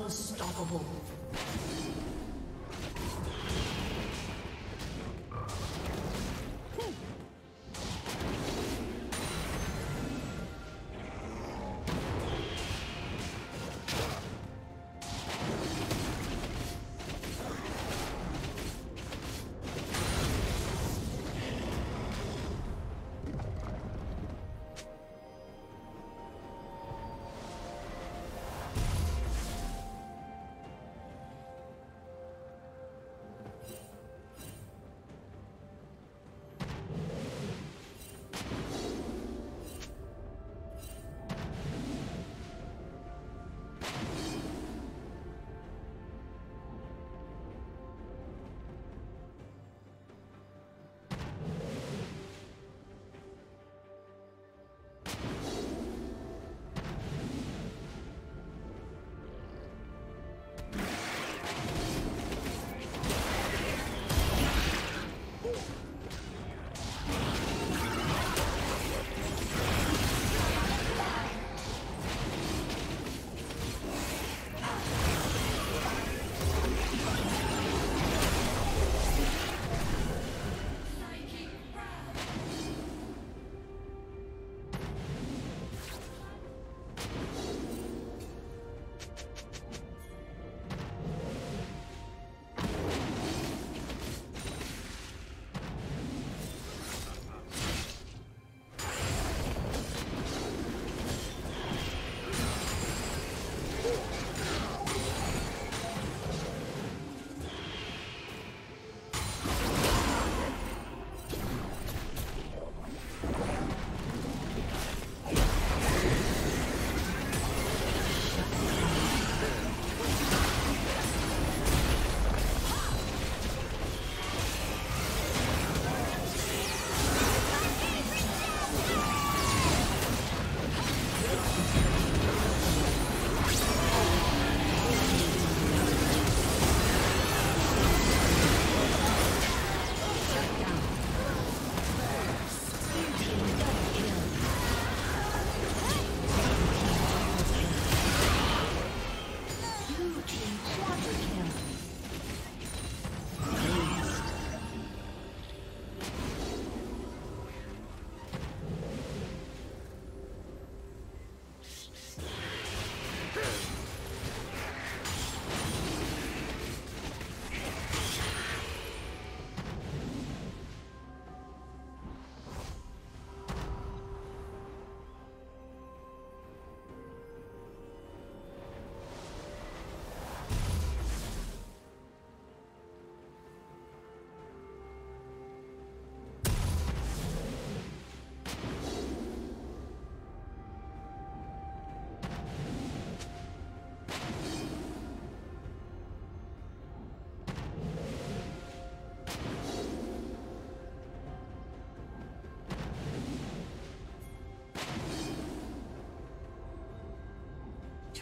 Unstoppable.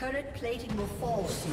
Turret plating will fall soon.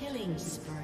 Killing spree.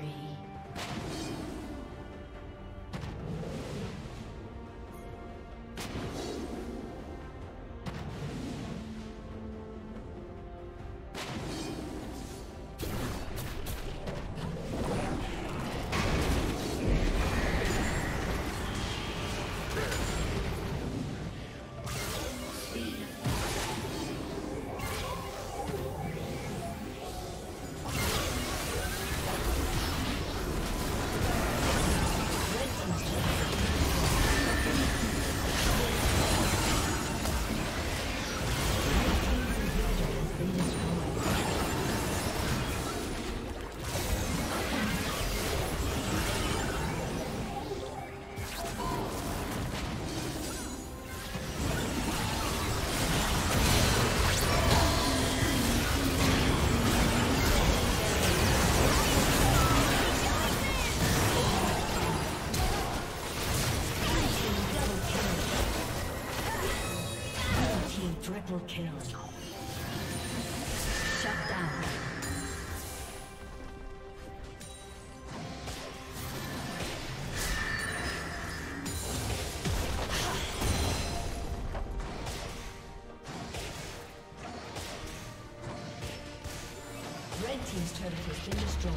Kill. Shut down. Red team's turret has been destroyed.